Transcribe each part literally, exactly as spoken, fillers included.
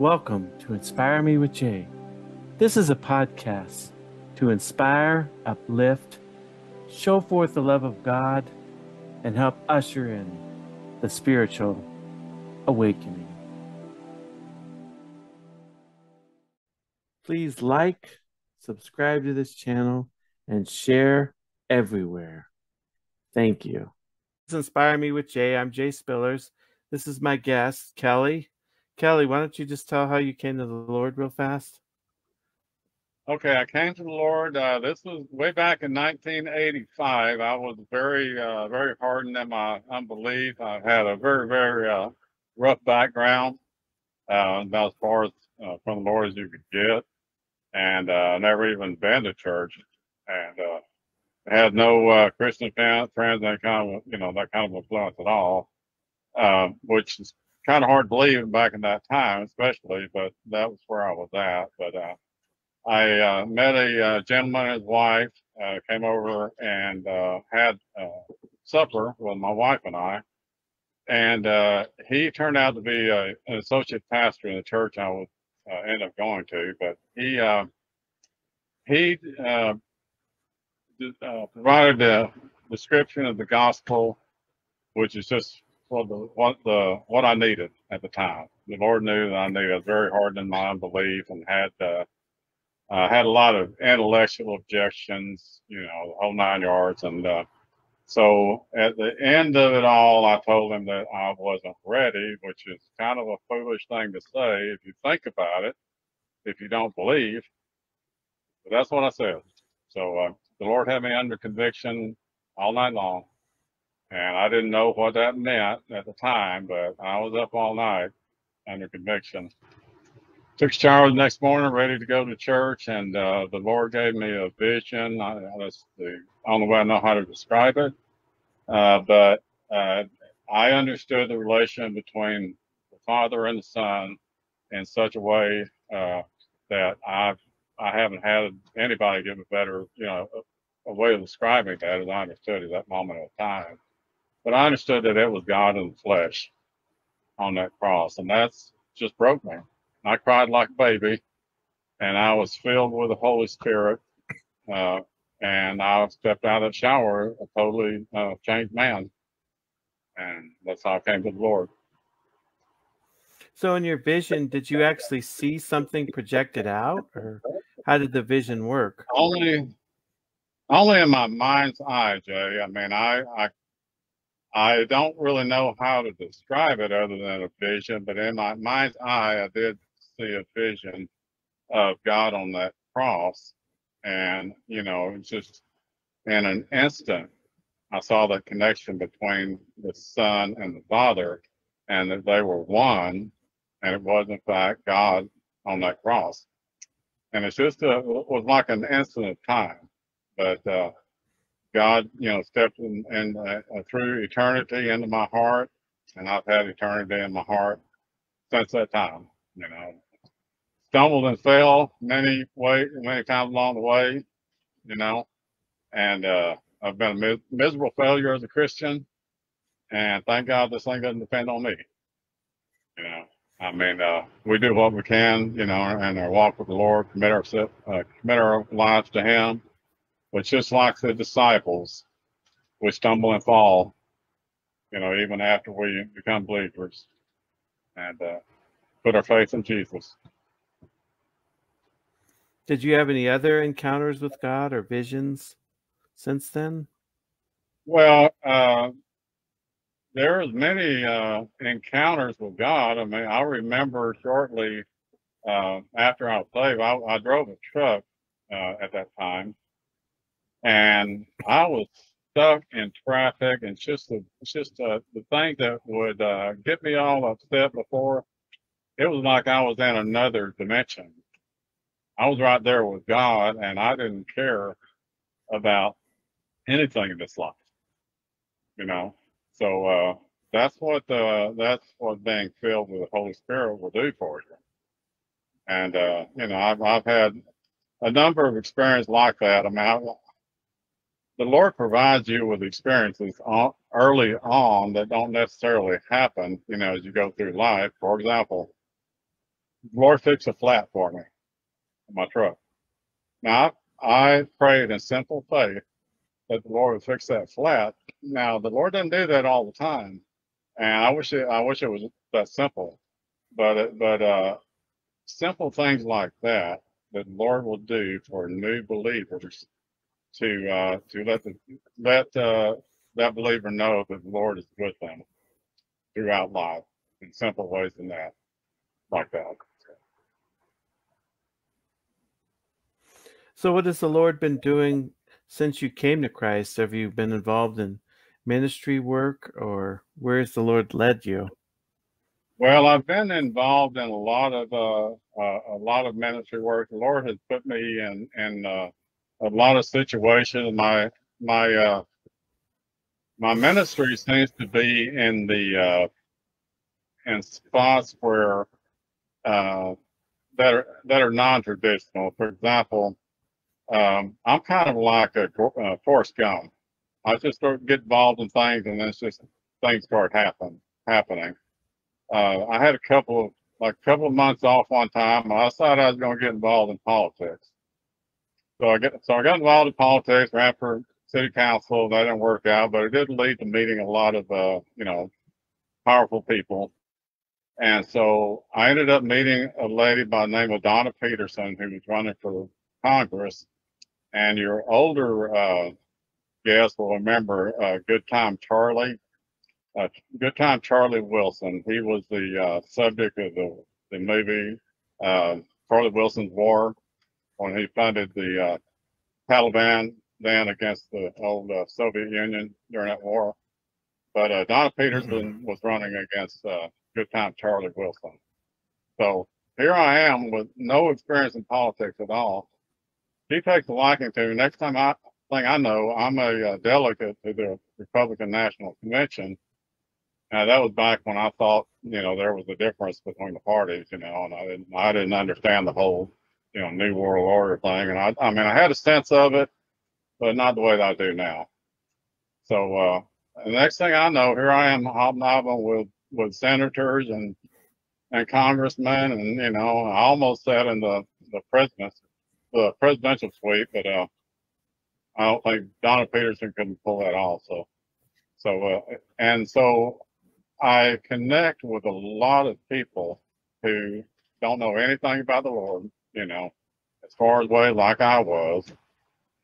Welcome to Inspire Me with Jay. This is a podcast to inspire, uplift, show forth the love of God, and help usher in the spiritual awakening. Please like, subscribe to this channel, and share everywhere. Thank you. This is Inspire Me with Jay. I'm Jay Spillers. This is my guest, Kelly. Kelly, why don't you just tell how you came to the Lord real fast? Okay, I came to the Lord. Uh, this was way back in nineteen eighty-five. I was very, uh, very hardened in my unbelief. I had a very, very uh, rough background, uh, about as far as uh, from the Lord as you could get, and uh, never even been to church, and uh, had no uh, Christian friends, that kind of, you know, that kind of influence at all, uh, which is kind of hard to believe back in that time, especially, but that was where I was at. But uh, I uh, met a uh, gentleman and his wife, uh, came over and uh, had uh, supper with my wife and I. And uh, he turned out to be a, an associate pastor in the church I would uh, end up going to. But he uh, he uh, uh, provided a description of the gospel, which is just Well, the, what the what I needed at the time. The Lord knew that I needed. I was very hard in my unbelief and had uh, uh, had a lot of intellectual objections, you know, the whole nine yards. And uh, so at the end of it all, I told him that I wasn't ready, which is kind of a foolish thing to say if you think about it, if you don't believe. But that's what I said. So uh, the Lord had me under conviction all night long. And I didn't know what that meant at the time, but I was up all night under conviction. Took a shower the next morning, ready to go to church, and uh, the Lord gave me a vision. I, that's the only way I know how to describe it. Uh, but uh, I understood the relation between the Father and the Son in such a way uh, that I've, I haven't had anybody give a better, you know, a, a way of describing that as I understood at that moment of time. But I understood that it was God in the flesh on that cross, and that's just broke me. I cried like a baby, and I was filled with the Holy Spirit, uh, and I stepped out of the shower a totally uh, changed man, and that's how I came to the Lord. So in your vision, did you actually see something projected out, or how did the vision work? Only, only in my mind's eye, Jay. I mean, I, I I don't really know how to describe it other than a vision, but in my mind's eye, I did see a vision of God on that cross. And, you know, just in an instant, I saw the connection between the Son and the Father, and that they were one, and it was, in fact, God on that cross. And it's just a, it was like an instant of time, but uh, God, you know, stepped in, in uh, through eternity into my heart, and I've had eternity in my heart since that time. You know, stumbled and fell many way, many times along the way. You know, and uh, I've been a mis miserable failure as a Christian, and thank God this thing doesn't depend on me. You know, I mean, uh, we do what we can, you know, and our walk with the Lord, commit ourselves, uh, commit our lives to Him. But just like the disciples, we stumble and fall, you know, even after we become believers and uh, put our faith in Jesus. Did you have any other encounters with God or visions since then? Well, uh, there was many uh, encounters with God. I mean, I remember shortly uh, after I was saved, I, I drove a truck uh, at that time. And I was stuck in traffic, and just the, just uh, the thing that would uh, get me all upset before, it was like I was in another dimension. I was right there with God, and I didn't care about anything in this life, you know. So uh, that's what uh, that's what being filled with the Holy Spirit will do for you. And uh, you know, I've I've had a number of experiences like that. I mean, I, the Lord provides you with experiences on, early on that don't necessarily happen, you know, as you go through life. For example, Lord, fix a flat for me in my truck. Now, I, I prayed in simple faith that the Lord would fix that flat. Now, the Lord doesn't do that all the time, and I wish it, I wish it was that simple. But, but uh, simple things like that that the Lord will do for new believers to uh, to let the let uh, that believer know that the Lord is with them throughout life in simple ways than that, like that. So what has the Lord been doing since you came to Christ? Have you been involved in ministry work, or where has the Lord led you? Well, I've been involved in a lot of uh, uh, a lot of ministry work. The Lord has put me in in uh, a lot of situations. My my uh, my ministry seems to be in the uh, in spots where uh, that are that are non-traditional. For example, um, I'm kind of like a uh, Forrest Gump. I just start get involved in things, and then it's just things start happen happening. Uh, I had a couple of like a couple of months off one time, and I decided I was going to get involved in politics. So I get so I got involved in politics, ran for city council. That didn't work out, but it did lead to meeting a lot of uh, you know powerful people. And so I ended up meeting a lady by the name of Donna Peterson, who was running for Congress. And your older uh, guests will remember uh, Good Time Charlie. Uh, Good Time Charlie Wilson. He was the uh, subject of the, the movie uh, Charlie Wilson's War, when he funded the uh, Taliban then against the old uh, Soviet Union during that war. But uh, Donna Peterson was running against uh, Good Time Charlie Wilson. So here I am with no experience in politics at all. She takes a liking to me. Next time I thing I know, I'm a uh, delegate to the Republican National Convention. Now, that was back when I thought, you know, there was a difference between the parties, you know, and I didn't, I didn't understand the whole, you know, New World Order thing. And I, I mean, I had a sense of it, but not the way that I do now. So uh, the next thing I know, here I am hobnobbing with, with senators and and congressmen. And, you know, I almost sat in the, the, president's, the presidential suite, but uh, I don't think Donna Peterson couldn't pull that off. So, so uh, and so, I connect with a lot of people who don't know anything about the Lord, you know, as far away like I was,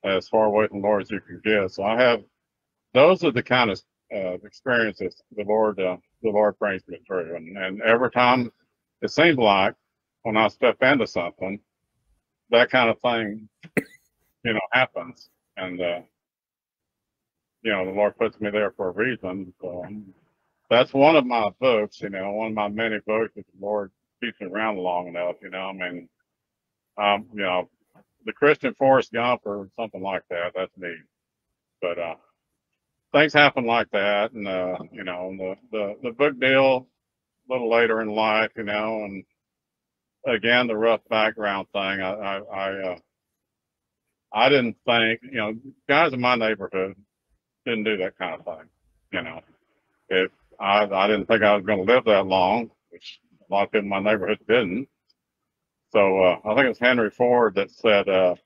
as far away from the Lord as you can get. So I have, those are the kind of uh, experiences the Lord, uh, the Lord brings me through. And, and every time it seems like when I step into something, that kind of thing, you know, happens. And, uh, you know, the Lord puts me there for a reason. So that's one of my books, you know, one of my many books that the Lord keeps me around long enough, you know, I mean, um, you know, the Christian Forrest Gump or something like that, that's me. But uh, things happen like that. And, uh, you know, the, the, the book deal a little later in life, you know, and again, the rough background thing, I, I, I, uh, I didn't think, you know, guys in my neighborhood didn't do that kind of thing, you know. If I, I didn't think I was going to live that long, which a lot of people in my neighborhood didn't. So uh, I think it's Henry Ford that said, uh,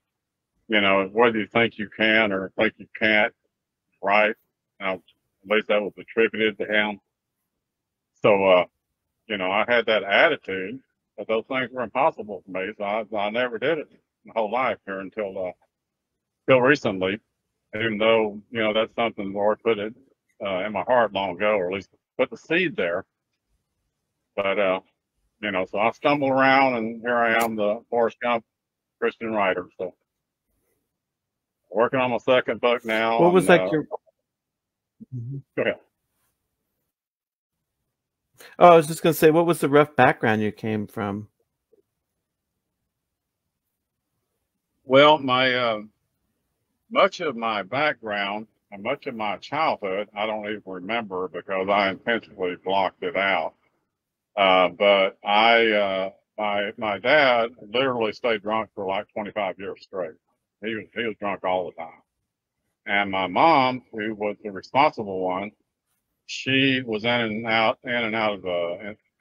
you know, whether you think you can or think you can't, right? Now, at least that was attributed to him. So, uh, you know, I had that attitude that those things were impossible for me, so I, I never did it my whole life here until uh, until recently, even though, you know, that's something the Lord put it Uh, in my heart long ago, or at least put the seed there. But, uh, you know, so I stumble around and here I am, the Forrest Gump Christian writer. So working on my second book now. What was that? Uh, your... Go ahead. Oh, I was just going to say, what was the rough background you came from? Well, my, uh, much of my background, and much of my childhood, I don't even remember because I intentionally blocked it out. Uh, but I, uh, my my dad literally stayed drunk for like twenty-five years straight. He was he was drunk all the time. And my mom, who was the responsible one, she was in and out in and out of uh,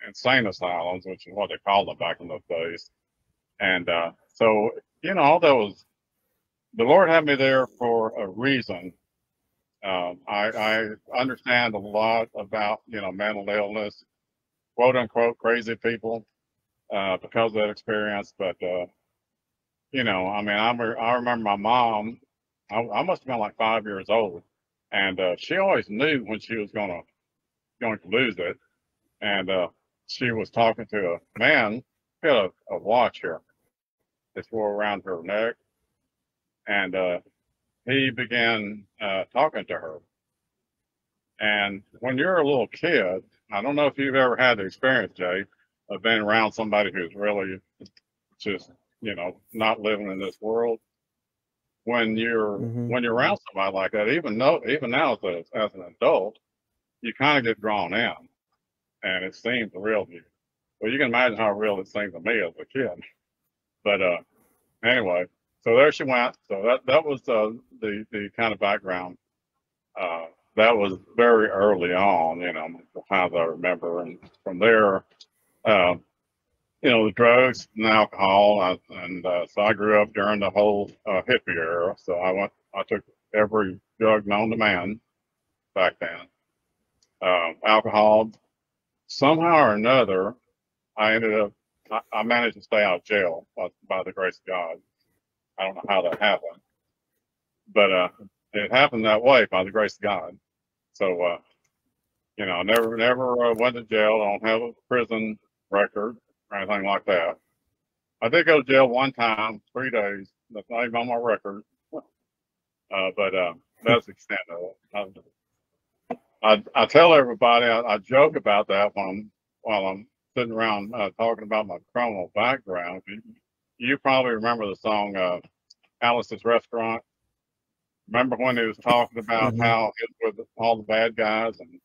insane asylums, which is what they called them back in those days. And uh, so, you know, all that was, the Lord had me there for a reason. Um, I, I understand a lot about, you know, mental illness, quote unquote, crazy people uh, because of that experience. But, uh, you know, I mean, I, re I remember my mom, I, I must have been like five years old. And uh, she always knew when she was gonna, going to lose it. And uh, she was talking to a man, he had a, a watch here. It wore around her neck. And uh, he began uh, talking to her. And when you're a little kid, I don't know if you've ever had the experience, Jay, of being around somebody who's really just, you know, not living in this world. When you're mm-hmm. when you're around somebody like that, even though even now as, a, as an adult, you kind of get drawn in, and it seems real to you. Well, you can imagine how real it seemed to me as a kid. But uh, anyway, so there she went. So that that was uh, the the kind of background. Uh, that was very early on, you know, as far as I remember. And from there, uh, you know, the drugs and alcohol, I, and uh, so I grew up during the whole uh, hippie era. So I went, I took every drug known to man back then. Uh, alcohol. Somehow or another, I ended up, I, I managed to stay out of jail by, by the grace of God. I don't know how that happened, but uh, it happened that way by the grace of God. So, uh, you know, I never, never uh, went to jail. I don't have a prison record or anything like that. I did go to jail one time, three days. That's not even on my record. Uh, but uh, that's the extent of it. I, I tell everybody, I, I joke about that when I'm, while I'm sitting around uh, talking about my criminal background. You, you probably remember the song uh, Alice's Restaurant. Remember when he was talking about mm-hmm. how he was with all the bad guys, and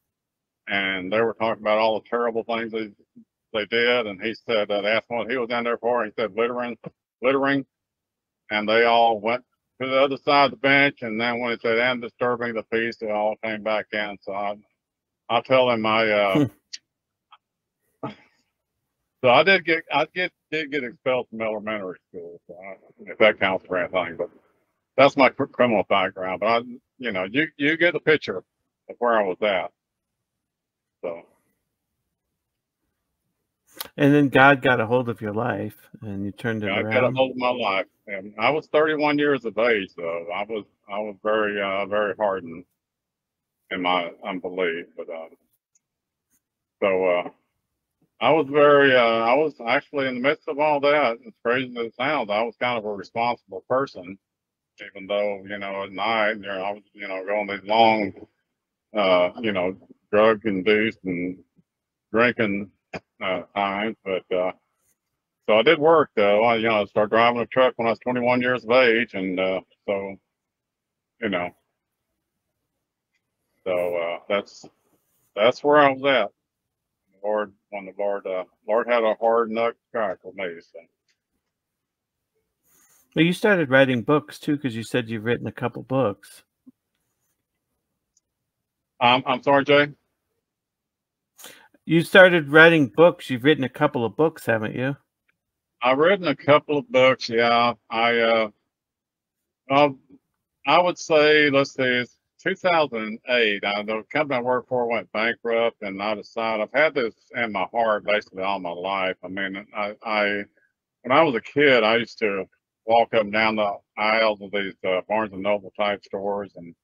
and they were talking about all the terrible things they, they did. And he said, uh, they asked what he was in there for. And he said, littering, littering. And they all went to the other side of the bench, and then when it said "and disturbing the peace," it all came back in. So I, I tell him I. Uh, so I did get, I did did get expelled from elementary school, so I, if that counts for anything. But that's my criminal background. But I, you know, you you get the picture of where I was at. So. And then God got a hold of your life, and you turned it yeah, around. I got a hold of my life, and I was thirty-one years of age, so I was I was very uh, very hardened in my unbelief. But uh, so uh, I was very uh, I was actually in the midst of all that. As crazy as it sounds, I was kind of a responsible person, even though you know at night, you know, I was you know going these long, uh, you know, drug-induced and drinking. Uh, time, but uh, so I did work though. I, you know, I started driving a truck when I was twenty-one years of age, and uh, so you know, so uh, that's that's where I was at. The Lord, when the Lord, uh, Lord had a hard nut to crack with me. So. Well, you started writing books too, because you said you've written a couple books. Um, I'm sorry, Jay. You started writing books. You've written a couple of books, haven't you? I've written a couple of books. Yeah, I, uh, I, I would say, let's see, it's two thousand eight. I, the company I worked for went bankrupt, and I decided I've had this in my heart basically all my life. I mean, I, I when I was a kid, I used to walk up and down the aisles of these uh, Barnes and Noble type stores, and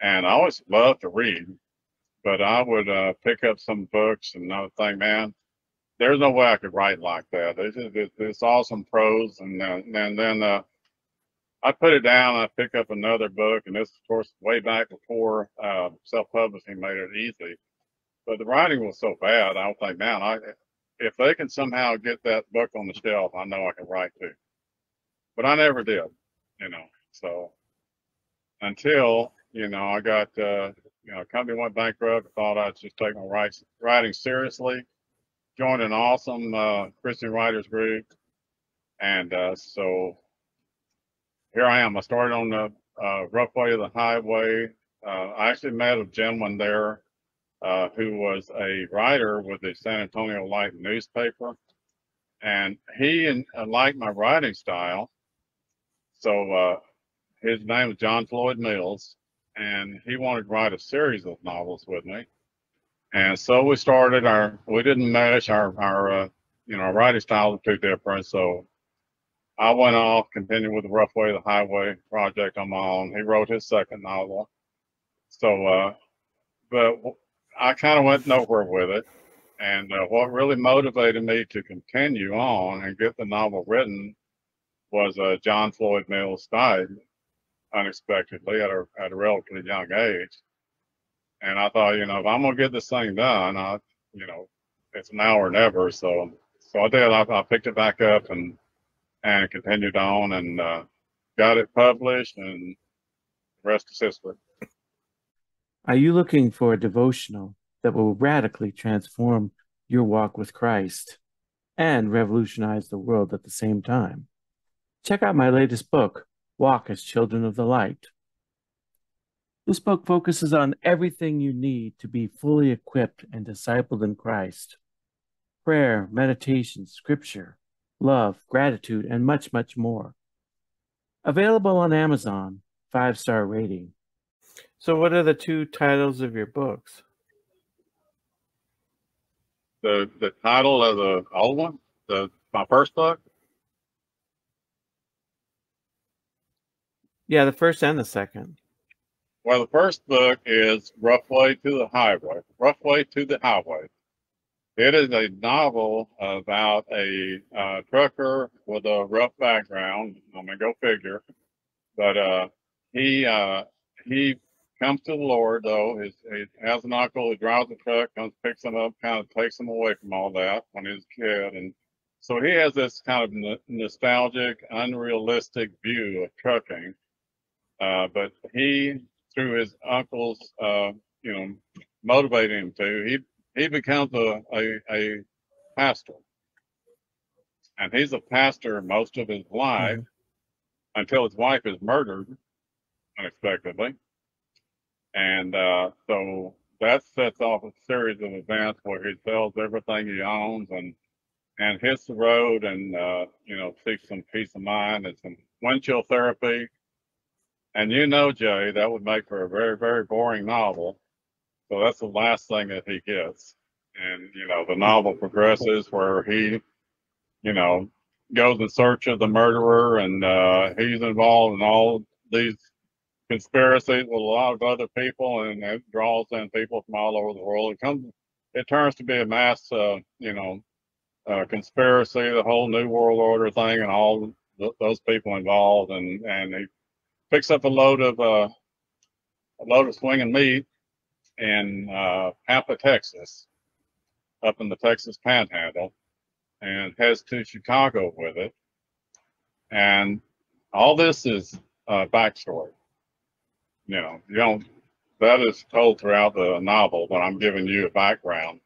and I always loved to read. But I would uh, pick up some books and I would think, man, there's no way I could write like that. It's, it's, it's awesome prose. And then, and then uh, I put it down. I pick up another book. And this, of course, way back before uh, self-publishing made it easy. But the writing was so bad, I would think, man, I, if they can somehow get that book on the shelf, I know I can write too. But I never did, you know. So until, you know, I got... Uh, You know, company went bankrupt. Thought I'd just take my writing seriously. Joined an awesome uh, Christian writers group, and uh, so here I am. I started on the uh, Rough Way to the Highway. Uh, I actually met a gentleman there uh, who was a writer with the San Antonio Light newspaper. And he and, uh, liked my writing style. So uh, his name was John Floyd Mills, and he wanted to write a series of novels with me. And so we started our, we didn't mesh our, our uh, you know, our writing styles were too different. So I went off, continued with the Rough Way to the Highway project on my own. He wrote his second novel. So, uh, but I kind of went nowhere with it. And uh, what really motivated me to continue on and get the novel written was uh, John Floyd Mills died unexpectedly at a, at a relatively young age. And I thought, you know, if I'm going to get this thing done, I, you know, it's now or never. So, so I did. I, I picked it back up and and continued on, and uh, got it published, and the rest is history. Are you looking for a devotional that will radically transform your walk with Christ and revolutionize the world at the same time? Check out my latest book, Walk as Children of the Light. This book focuses on everything you need to be fully equipped and discipled in Christ. Prayer, meditation, scripture, love, gratitude, and much, much more. Available on Amazon, five-star rating. So what are the two titles of your books? The, the title of the old one, the, my first book? Yeah, the first and the second. Well, the first book is Rough Way to the Highway. Rough Way to the Highway. It is a novel about a uh, trucker with a rough background. I mean, go figure. But uh, he uh, he comes to the Lord, though. His, he has an uncle who drives the truck, comes, picks him up, kind of takes him away from all that when he was a kid. And so he has this kind of n nostalgic, unrealistic view of trucking. Uh, but he... through his uncles, uh, you know, motivating him to, he, he becomes a, a, a pastor. And he's a pastor most of his life mm-hmm. until his wife is murdered unexpectedly. And uh, so that sets off a series of events where he sells everything he owns and, and hits the road and, uh, you know, seeks some peace of mind and some wind-chill therapy. And you know, Jay, that would make for a very, very boring novel. So that's the last thing that he gets. And, you know, the novel progresses where he, you know, goes in search of the murderer, and uh, he's involved in all these conspiracies with a lot of other people, and it draws in people from all over the world. It comes, it turns to be a mass, uh, you know, uh, conspiracy, the whole New World Order thing, and all th those people involved, and, and he picks up a load of uh, a load of swinging meat in uh, Pampa, Texas, up in the Texas Panhandle, and heads to Chicago with it. And all this is uh, backstory. You know, you don't. That is told throughout the novel, but I'm giving you a background.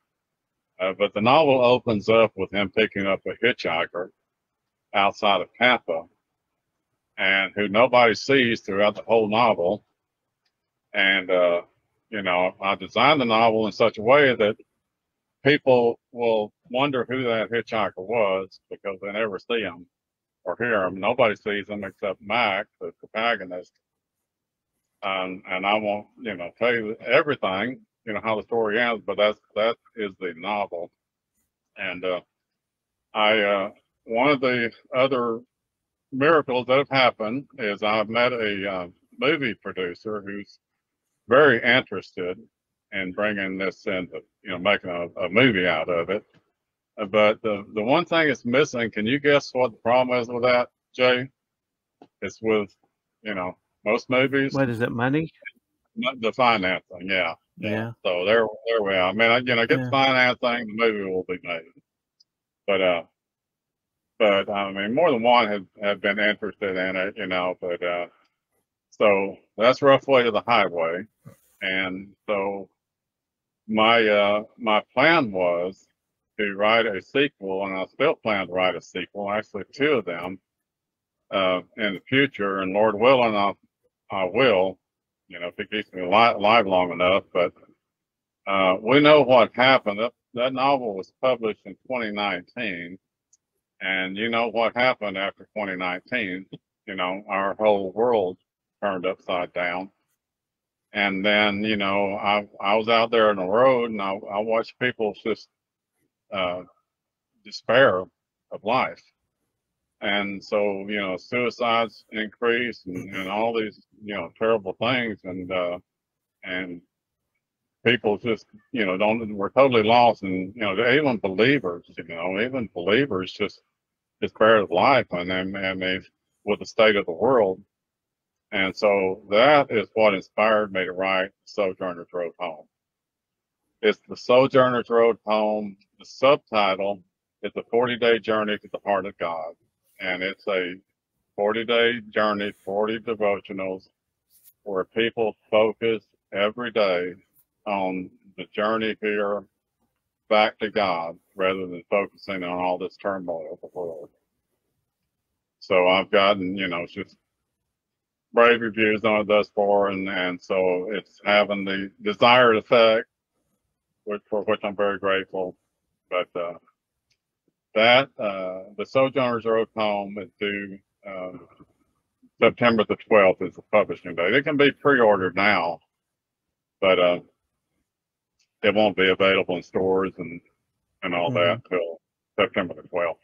Uh, but the novel opens up with him picking up a hitchhiker outside of Pampa, and who nobody sees throughout the whole novel. And, uh, you know, I designed the novel in such a way that people will wonder who that hitchhiker was because they never see him or hear him. Nobody sees him except Mike, the protagonist. Um, and I won't, you know, tell you everything, you know, how the story ends, but that's, that is the novel. And uh, I, uh, one of the other miracles that have happened is I've met a uh, movie producer who's very interested in bringing this into, you know, making a, a movie out of it. But the, the one thing that's missing, can you guess what the problem is with that, Jay? It's with, you know, most movies. What is it, money? The financing, yeah. Yeah. So there, there we are. I mean, you know, get yeah. the financing, the movie will be made. But, uh, But I mean, more than one have, have been interested in it, you know, but uh, so that's Rough Way to the Highway. And so my uh, my plan was to write a sequel, and I still plan to write a sequel, actually two of them uh, in the future. And Lord willing, I, I will, you know, if it keeps me alive long enough. But Uh, we know what happened. That, that novel was published in twenty nineteen. And you know what happened after twenty nineteen. You know, our whole world turned upside down. And then, you know, I, I was out there on the road and I, I watched people just uh, despair of life. And so, you know, suicides increased and, and all these, you know, terrible things. And, uh, and people just, you know, don't, were totally lost. And, you know, even believers, you know, even believers just despair of life and, and they, with the state of the world. And so that is what inspired me to write Sojourner's Road Home. It's the Sojourner's Road Home. The subtitle is a forty-day journey to the heart of God. And it's a forty-day journey, forty devotionals, where people focus every day on the journey here back to God, rather than focusing on all this turmoil of the world. So I've gotten, you know, just brave reviews on it thus far, and, and so it's having the desired effect, which, for which I'm very grateful. But uh, that, uh, the Sojourner's Road Home is due uh, September the twelfth is the publishing date. It can be pre-ordered now, but uh, it won't be available in stores and, and all mm-hmm. that till September the twelfth.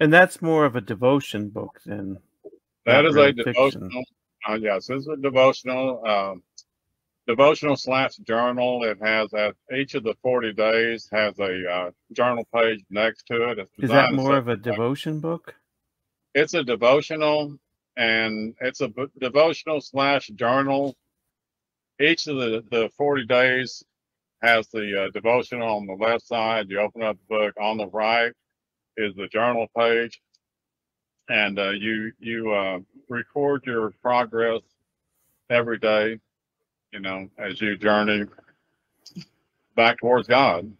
And that's more of a devotion book than that is a devotional. Uh, yes, this is a devotional, um, devotional slash journal. It has at each of the forty days has a uh, journal page next to it. It's is that more of a devotion book? It's a devotional, and it's a b devotional slash journal. Each of the the forty days has the uh, devotional on the left side. You open up the book on the right. Is the journal page, and uh, you you uh, record your progress every day, you know, as you journey back towards God,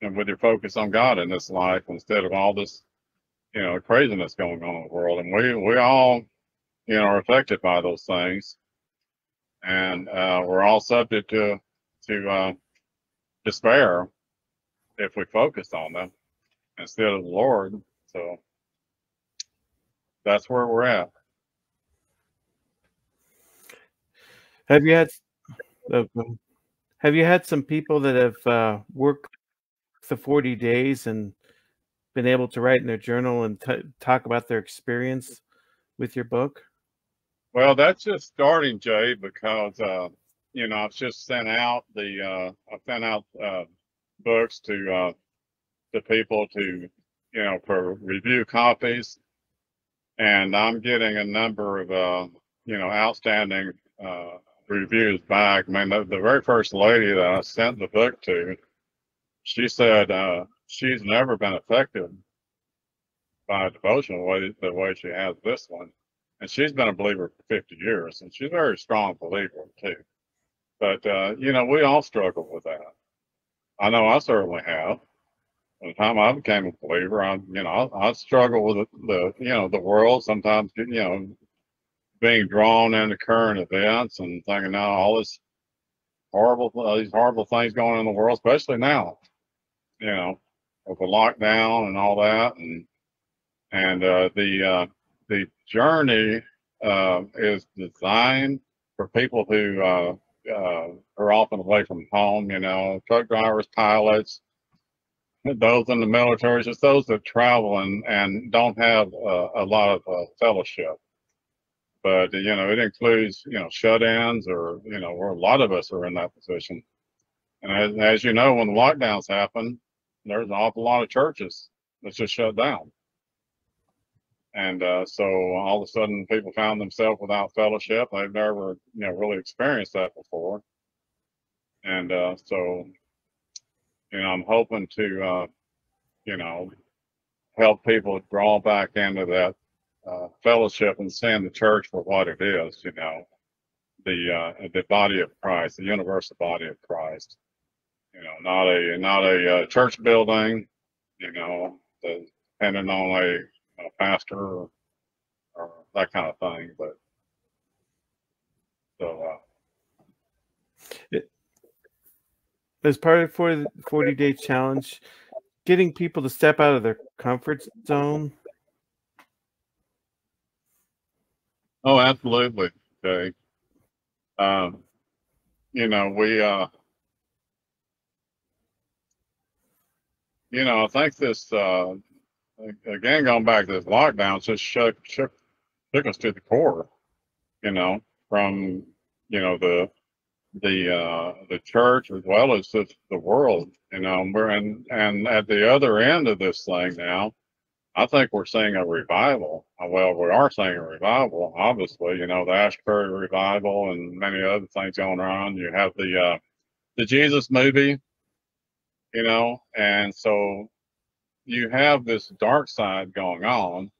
and with your focus on God in this life instead of all this, you know, craziness going on in the world. And we we all, you know, are affected by those things, and uh, we're all subject to to uh, despair if we focus on them instead of the Lord. So that's where we're at. Have you had uh, have you had some people that have uh, worked the forty days and been able to write in their journal and t talk about their experience with your book? Well, that's just starting, Jay, because uh, you know, I've just sent out the uh, I sent out uh, books to. Uh, to people to, you know, for review copies. And I'm getting a number of, uh, you know, outstanding uh, reviews back. I mean, the, the very first lady that I sent the book to, she said uh, she's never been affected by devotion the way, the way she has this one. And she's been a believer for fifty years, and she's a very strong believer too. But, uh, you know, we all struggle with that. I know I certainly have. By the time I became a believer, I, you know, I, I struggle with the, you know, the world sometimes, you know, being drawn into current events and thinking now all this horrible, all these horrible things going on in the world, especially now, you know, with the lockdown and all that. And, and, uh, the, uh, the journey, uh, is designed for people who, uh, uh, are often away from home, you know, truck drivers, pilots, those in the military, just those that travel and, and don't have uh, a lot of uh, fellowship. But, you know, it includes, you know, shut-ins or, you know, where a lot of us are in that position. And as, as you know, when the lockdowns happen, there's an awful lot of churches that just shut down. And uh, so all of a sudden people found themselves without fellowship. They've never, you know, really experienced that before. And uh, so... You know, I'm hoping to, uh, you know, help people draw back into that uh, fellowship and seeing the church for what it is, you know, the uh, the body of Christ, the universal body of Christ. You know, not a not a uh, church building, you know, the, depending on a, a pastor or, or that kind of thing. But so uh, as part of the forty-day challenge, getting people to step out of their comfort zone. Oh, absolutely, Jay. Um, you know, we. Uh, You know, I think this, uh, again, going back to this lockdown, just shook, shook, shook us to the core, you know, from, you know, the, the, uh, the church as well as the, the world, you know, we're in, and at the other end of this thing now, I think we're seeing a revival. Well, we are seeing a revival, obviously, you know, the Asbury revival and many other things going on. You have the, uh, the Jesus movie. You know, and so you have this dark side going on,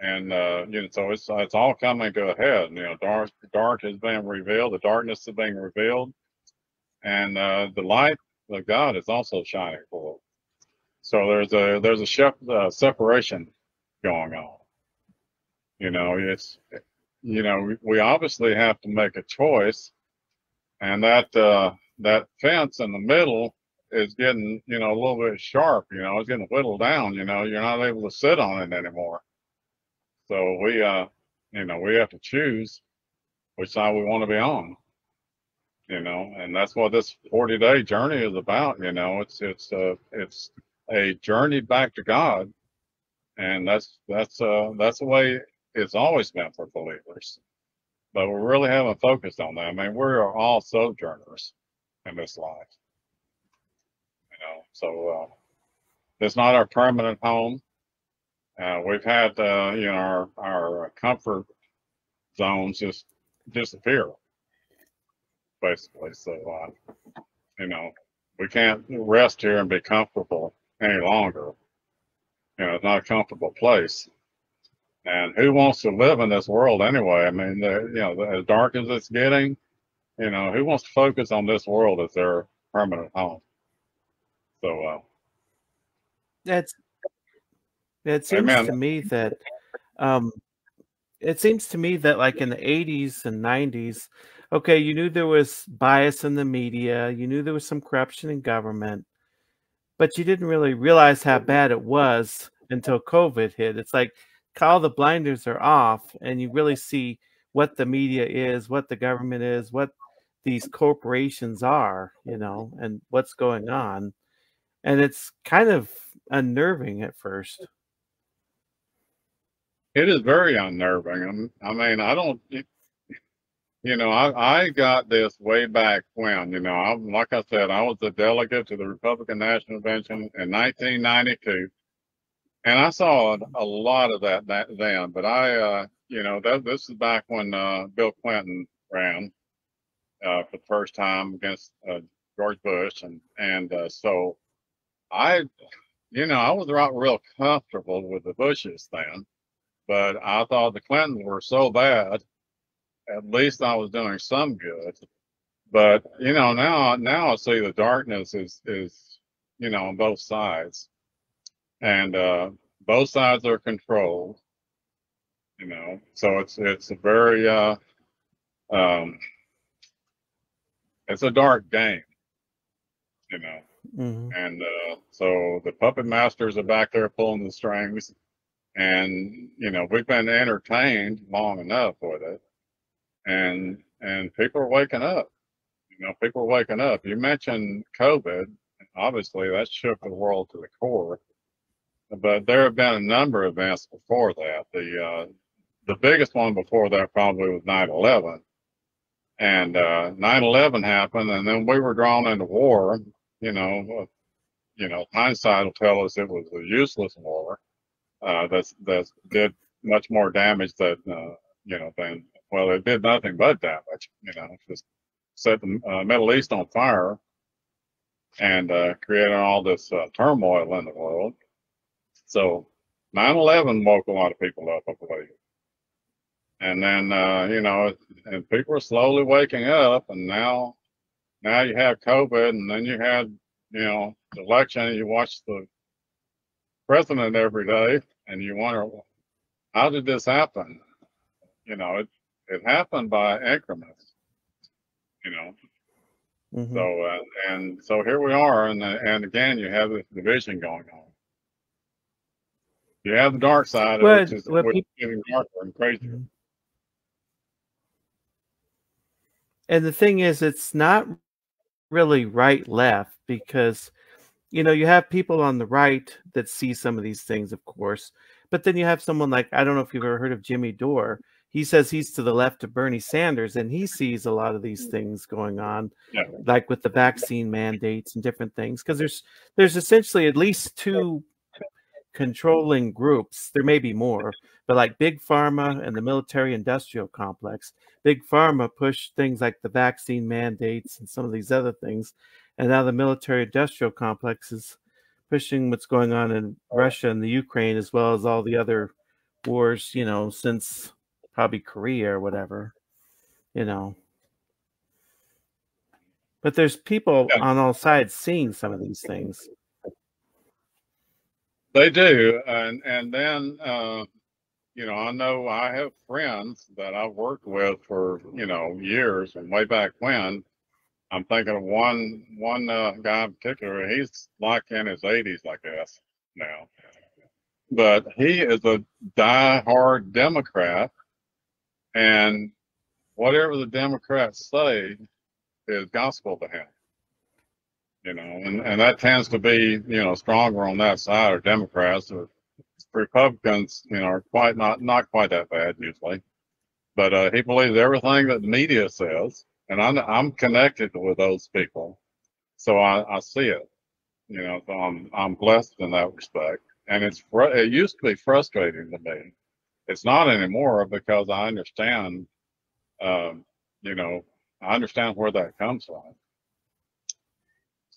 and uh, you know, so it's it's all coming to a head. You know, dark dark is being revealed, the darkness is being revealed, and uh, the light of God is also shining forth. So there's a there's a shep, uh, separation going on. You know, it's you know we obviously have to make a choice, and that uh, that fence in the middle is getting, you know, a little bit sharp, you know, it's getting whittled down, you know, you're not able to sit on it anymore. So we, uh, you know, we have to choose which side we want to be on, you know, and that's what this forty-day journey is about. You know, it's, it's, uh, it's a journey back to God. And that's, that's, uh, that's the way it's always been for believers, but we really haven't focused on that. I mean, we are all sojourners in this life. So uh, it's not our permanent home. Uh, we've had, uh, you know, our, our comfort zones just disappear, basically. So, uh, you know, we can't rest here and be comfortable any longer. You know, it's not a comfortable place. And who wants to live in this world anyway? I mean, the, you know, the, as dark as it's getting, you know, who wants to focus on this world as their permanent home? So uh, that's that seems amen. to me that um, it seems to me that like in the eighties and nineties, okay, you knew there was bias in the media, you knew there was some corruption in government, but you didn't really realize how bad it was until COVID hit. It's like all the blinders are off, and you really see what the media is, what the government is, what these corporations are, you know, and what's going on. And it's kind of unnerving at first. It is very unnerving. I mean, I don't, you know, I, I got this way back when, you know, I, like I said, I was a delegate to the Republican National Convention in nineteen ninety-two. And I saw a lot of that, that then, but I, uh, you know, that, this is back when uh, Bill Clinton ran uh, for the first time against uh, George Bush. And, and uh, so, I, you know, I was not real comfortable with the Bushes then, but I thought the Clintons were so bad. At least I was doing some good. But, you know, now, now I see the darkness is, is, you know, on both sides, and uh, both sides are controlled, you know, so it's, it's a very, uh, um, it's a dark game, you know. Mm-hmm. And uh, so the puppet masters are back there pulling the strings, and you know we've been entertained long enough with it, and and people are waking up. You know, people are waking up. You mentioned COVID, obviously that shook the world to the core, but there have been a number of events before that. The uh, the biggest one before that probably was nine eleven, and uh, nine eleven happened, and then we were drawn into war. You know, you know, hindsight will tell us it was a useless war uh, that's that did much more damage than uh, you know than well, it did nothing but damage. You know, just set the uh, Middle East on fire and uh, created all this uh, turmoil in the world. So nine eleven woke a lot of people up, I believe. And then, uh, you know, and people are slowly waking up. And now, now you have COVID, and then you had, you know, the election, and you watch the president every day, and you wonder, how did this happen? You know, it, it happened by increments, you know. Mm-hmm. So, uh, and so here we are. And, and again, you have this division going on. You have the dark side, well, which is well, which people, getting darker and crazier. And the thing is, it's not really right-left, because, you know, you have people on the right that see some of these things, of course. But then you have someone like, I don't know if you've ever heard of Jimmy Dore. He says he's to the left of Bernie Sanders, and he sees a lot of these things going on, yeah. like with the vaccine mandates and different things. Because there's, there's essentially at least two controlling groups. There may be more, but like Big Pharma and the military industrial complex. Big Pharma pushed things like the vaccine mandates and some of these other things, and now the military industrial complex is pushing what's going on in Russia and the Ukraine, as well as all the other wars, you know, since probably Korea or whatever, you know. But there's people yeah. on all sides seeing some of these things. They do, and and then uh, you know, I know I have friends that I've worked with for you know years, and way back when. I'm thinking of one one uh, guy in particular. He's like in his eighties, I guess now, but he is a diehard Democrat, and whatever the Democrats say is gospel to him. You know, and, and that tends to be, you know, stronger on that side, or Democrats or Republicans, you know, are quite not, not quite that bad usually. But uh, he believes everything that the media says, and I'm, I'm connected with those people. So I, I see it, you know, so I'm, I'm blessed in that respect. And it's, it used to be frustrating to me. It's not anymore, because I understand, um, you know, I understand where that comes from.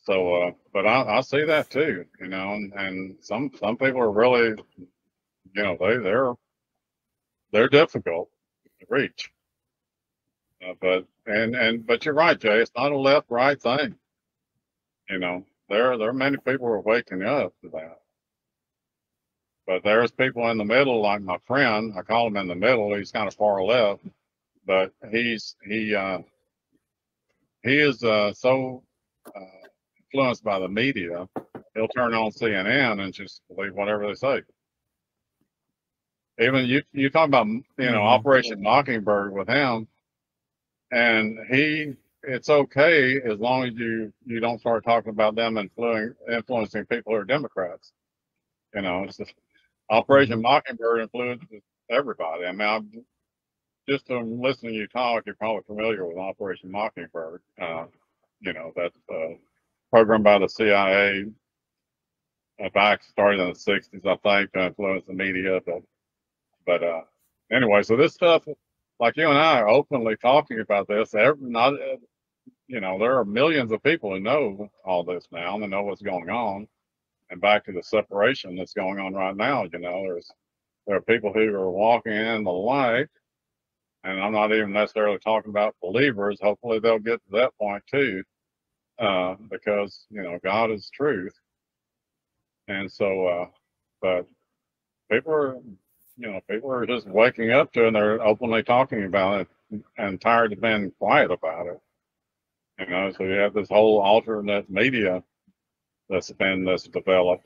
So, uh, but I, I see that too, you know, and, and some, some people are really, you know, they, they're, they're difficult to reach. Uh, but, and, and, but you're right, Jay, it's not a left, right thing. You know, there, there are many people who are waking up to that. But there's people in the middle, like my friend, I call him in the middle, he's kind of far left, but he's, he, uh, he is, uh, so, uh, influenced by the media, he'll turn on C N N and just believe whatever they say. Even you, you talk about, you know, Operation Mockingbird with him, and he, it's okay as long as you, you don't start talking about them influencing, influencing people who are Democrats. You know, it's just, Operation Mockingbird influences everybody. I mean, I'm, just from listening to you talk, you're probably familiar with Operation Mockingbird. Uh, you know, that's, uh, program by the C I A back started in the sixties, I think, to influence the media. But, but uh, anyway, so this stuff, like you and I are openly talking about this. Every, not, you know, there are millions of people who know all this now and know what's going on. And back to the separation that's going on right now, you know, there's there are people who are walking in the light, and I'm not even necessarily talking about believers. Hopefully they'll get to that point too. Uh, because, you know, God is truth. And so, uh, but people are, you know, people are just waking up to it, and they're openly talking about it and tired of being quiet about it. You know, so you have this whole alternate media that's been, that's developed,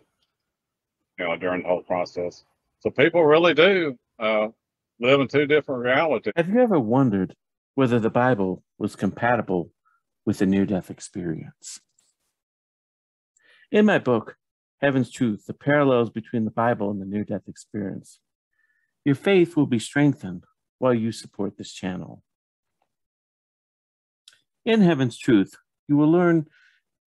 you know, during the whole process. So people really do uh, live in two different realities. Have you ever wondered whether the Bible was compatible with the near-death experience? In my book, Heaven's Truth, The Parallels Between the Bible and the Near-Death Experience, your faith will be strengthened while you support this channel. In Heaven's Truth, you will learn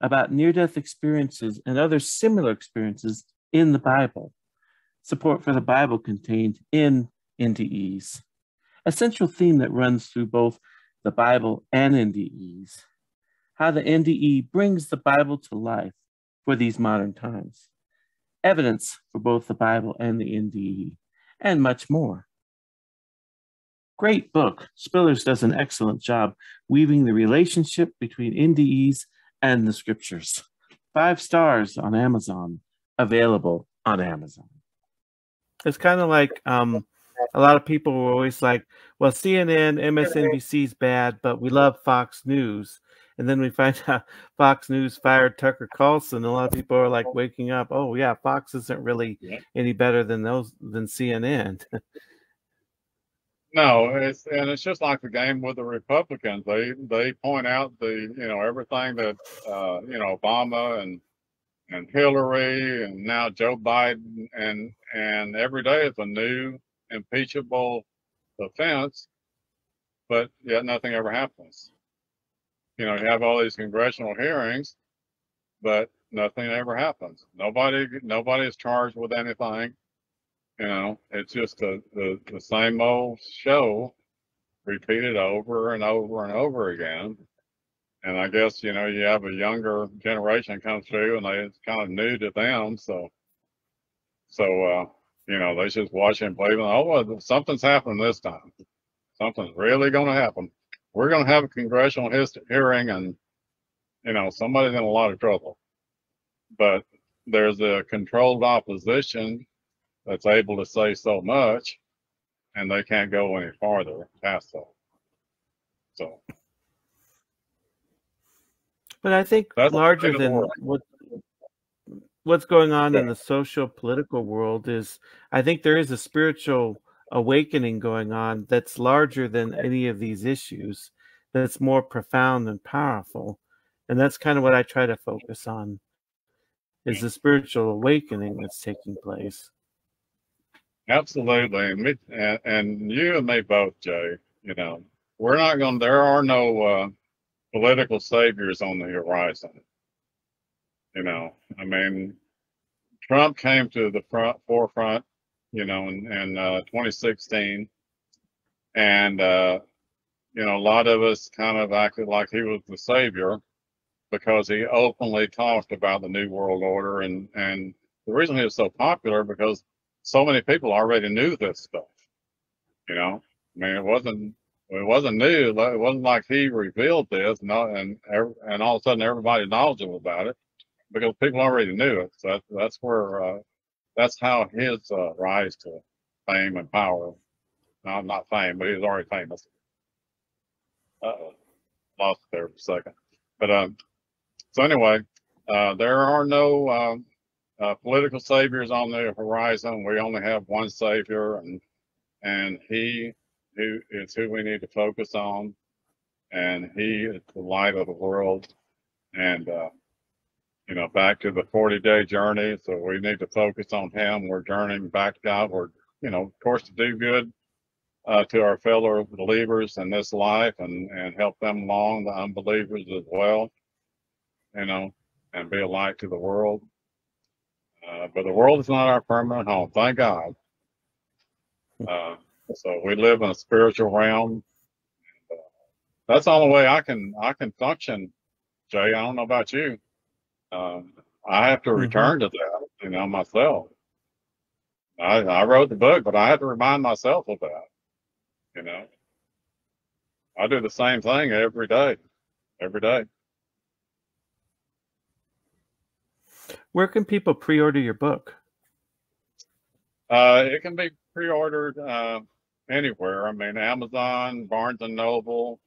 about near-death experiences and other similar experiences in the Bible, support for the Bible contained in N D Es, a central theme that runs through both the Bible and N D Es, how the N D E brings the Bible to life for these modern times, evidence for both the Bible and the N D E, and much more. Great book. Spillers does an excellent job weaving the relationship between N D Es and the scriptures. Five stars on Amazon, available on Amazon. It's kind of like um, a lot of people were always like, well, C N N, M S N B C's bad, but we love Fox News. And then we find out Fox News fired Tucker Carlson. A lot of people are like waking up, oh yeah, Fox isn't really any better than those than C N N. No, it's and it's just like the game with the Republicans. They they point out the you know everything that uh, you know Obama and and Hillary and now Joe Biden and and every day is a new impeachable offense, but yet nothing ever happens. You know, you have all these congressional hearings, but nothing ever happens. Nobody nobody is charged with anything. You know, it's just the, the, the same old show repeated over and over and over again. And I guess, you know, you have a younger generation comes through and they, it's kind of new to them. So, so uh, you know, they just watch and believe, oh, well, something's happening this time. Something's really going to happen. We're going to have a congressional hearing and, you know, somebody's in a lot of trouble. But there's a controlled opposition that's able to say so much, and they can't go any farther past that. So, but I think that's larger than what, what's going on yeah. in the social political world is, I think there is a spiritual awakening going on that's larger than any of these issues, that's more profound and powerful. And that's kind of what I try to focus on, is the spiritual awakening that's taking place. Absolutely, and, me, and, and you and me both, Jay. You know, we're not going. There are no uh, political saviors on the horizon. You know, I mean, Trump came to the front, forefront, you know, in, in uh, twenty sixteen, and uh, you know, a lot of us kind of acted like he was the savior because he openly talked about the New World Order, and and the reason he was so popular because so many people already knew this stuff, you know. I mean, it wasn't it wasn't new. It wasn't like he revealed this, and all, and, and all of a sudden everybody's knowledgeable about it because people already knew it. So that, that's where uh, that's how his uh, rise to fame and power. No, not fame, but he was already famous. Uh-oh, lost it there for a second. But um, so anyway, uh, there are no. Um, Uh, political saviors on the horizon. We only have one savior, and and he who is who we need to focus on, and he is the light of the world. And uh, you know, back to the forty-day journey. So we need to focus on him. We're journeying back to God. We're you know, of course, to do good uh, to our fellow believers in this life, and and help them along, the unbelievers as well. You know, and be a light to the world. Uh, but the world is not our permanent home, thank God. Uh, so we live in a spiritual realm. And, uh, that's the only way I can I can function, Jay. I don't know about you. Uh, I have to return mm-hmm. to that, you know, myself. I, I wrote the book, but I have to remind myself of that. You know, I do the same thing every day, every day. Where can people pre-order your book? Uh, it can be pre-ordered uh, anywhere. I mean, Amazon, Barnes and Noble,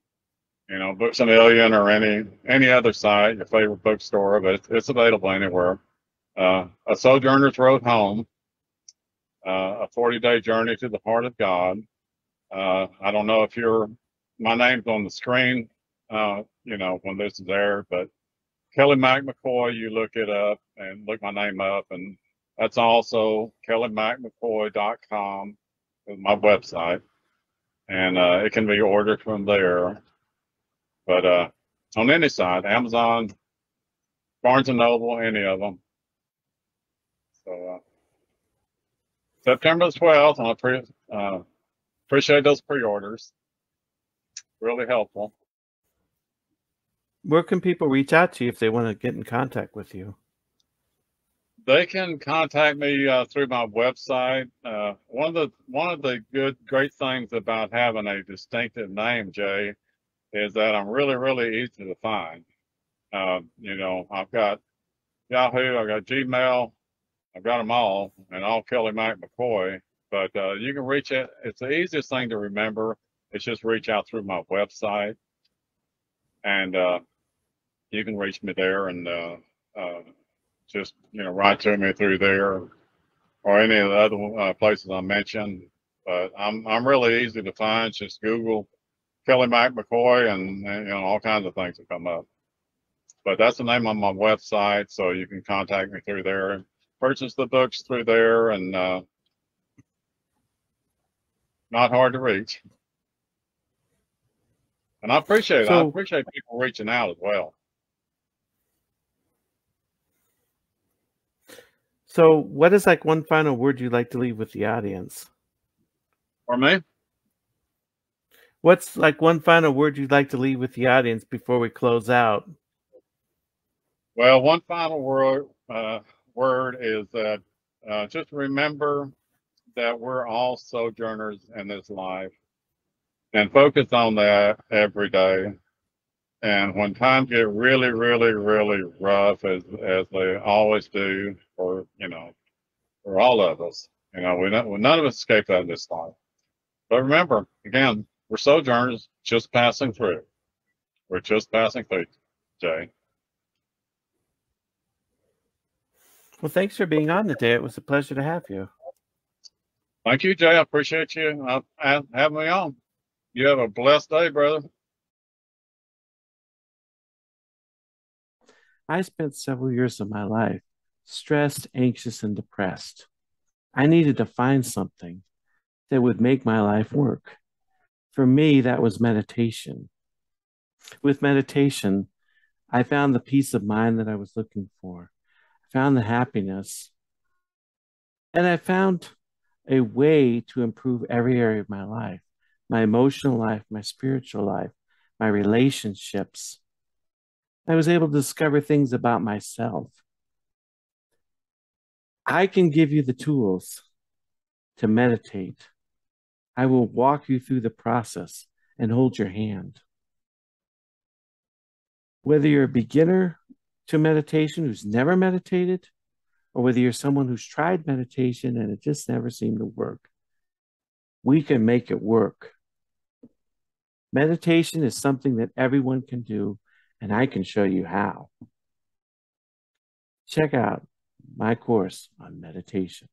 you know, Books a Million, or any any other site, your favorite bookstore. But it's, it's available anywhere. Uh, A Sojourner's Road Home, uh, A forty-Day Journey to the Heart of God. Uh, I don't know if you're, my name's on the screen, uh, you know, when this is there, but Kelly Mack McCoy, you look it up and look my name up. And that's also kelly mack mccoy dot com is my website. And uh, it can be ordered from there. But uh, on any side, Amazon, Barnes and Noble, any of them. So uh, September twelfth, I pre uh, appreciate those pre-orders. Really helpful. Where can people reach out to you if they want to get in contact with you? They can contact me uh, through my website. Uh, one of the one of the good great things about having a distinctive name, Jay, is that I'm really really easy to find. Uh, you know, I've got Yahoo, I've got Gmail, I've got them all, and all Kelly Mack McCoy. But uh, you can reach it. It's the easiest thing to remember. It's just reach out through my website, and uh, you can reach me there and. Uh, uh, Just, you know, write to me through there or any of the other uh, places I mentioned. But I'm I'm really easy to find. Just Google Kelly Mack McCoy and, and, you know, all kinds of things will come up. But that's the name on my website. So you can contact me through there and purchase the books through there. And uh, not hard to reach. And I appreciate it. So, I appreciate people reaching out as well. So what is like one final word you'd like to leave with the audience? For me? What's like one final word you'd like to leave with the audience before we close out? Well, one final word, uh, word is that uh, just remember that we're all sojourners in this life and focus on that every day. And when times get really, really, really rough, as as they always do, for you know, for all of us, you know, we not, well, none of us escape out of this life. But remember, again, we're sojourners, just passing through. We're just passing through, Jay. Well, thanks for being on today. It was a pleasure to have you. Thank you, Jay. I appreciate you I, I, having me on. You have a blessed day, brother. I spent several years of my life stressed, anxious, and depressed. I needed to find something that would make my life work. For me, that was meditation. With meditation, I found the peace of mind that I was looking for. I found the happiness. And I found a way to improve every area of my life, my emotional life, my spiritual life, my relationships. I was able to discover things about myself. I can give you the tools to meditate. I will walk you through the process and hold your hand. Whether you're a beginner to meditation who's never meditated, or whether you're someone who's tried meditation and it just never seemed to work, we can make it work. Meditation is something that everyone can do. And I can show you how. Check out my course on meditation.